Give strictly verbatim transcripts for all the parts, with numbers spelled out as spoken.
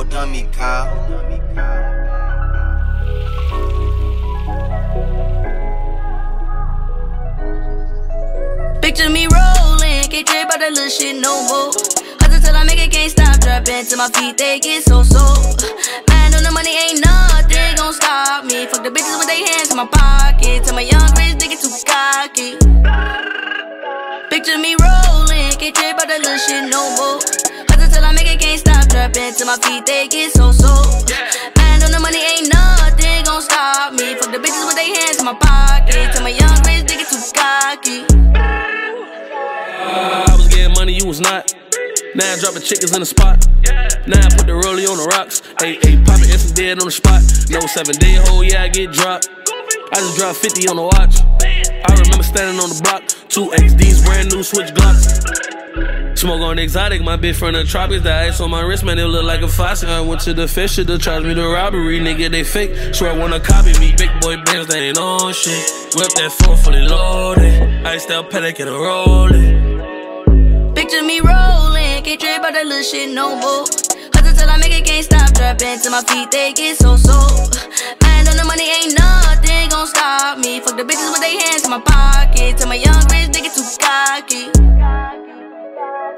old dummy cow. Picture me rolling, K J about that little shit no more. Hustle till I make it, can't stop dropping till my feet they get so sore. Man, on the money ain't nothing gon' stop me. Fuck the bitches with they hands in my pocket. Tell my young rich nigga too cocky. Picture me rolling, can't trip about that little shit no more. Hustle till I make it, can't stop dropping till my feet they get so sore. Man, on the money ain't nothing gon' stop me. Fuck the bitches with they hands in my pocket. Tell my young rich nigga too cocky. Uh, I was getting money, you was not. Now I dropping chickens in the spot. Now I put the rollie on the rocks. Hey, hey, poppin' instant dead on the spot. No seven day hole, yeah I get dropped. I just dropped fifty on the watch. I remember standing on the block, two X Ds, brand new switch Glocks. Smoke on exotic, my bitch from the tropics. The ice on my wrist, man, it look like a faucet. I went to the fisher to charge me the robbery. Nigga, they fake, swear wanna copy me. Big boy bands, they ain't on shit. Whip that phone fully loaded. Iced out paddock and a rollin'. Picture me rollin', can't trip about that little shit no more. Hustle till I make it, can't stop droppin' till my feet they get so sore. Man, on the money ain't nothing gon' stop me. Fuck the bitches with they hands in my pocket. Tell my young rich nigga too cocky.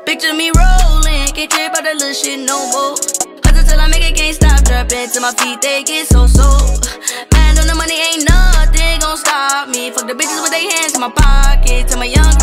Picture me rollin', can't trip about that little shit no more. Hustle till I make it, can't stop droppin' till my feet they get so sore. Man, on the money ain't nothing gon' stop me. Fuck the bitches with they hands in my pocket. Tell my young